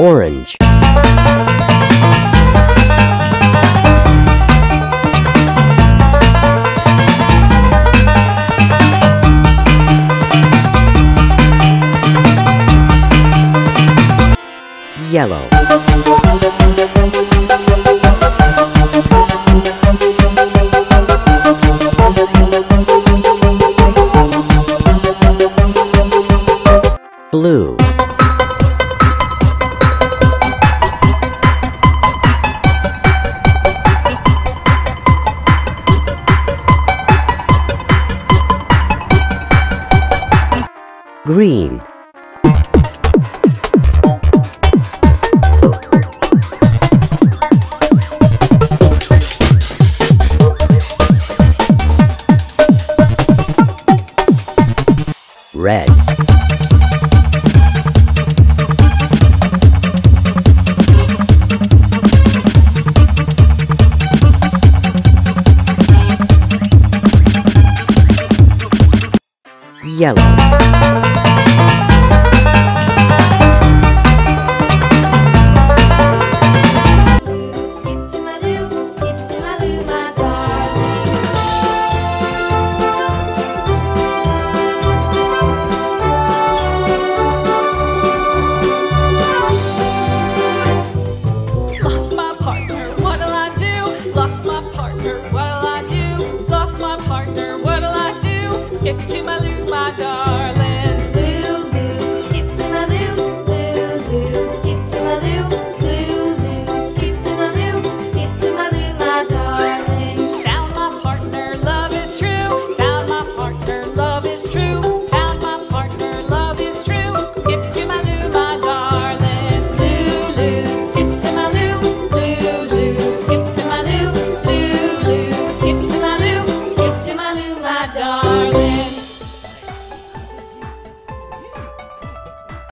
Orange. Yellow. Blue. Green. Red. Yellow.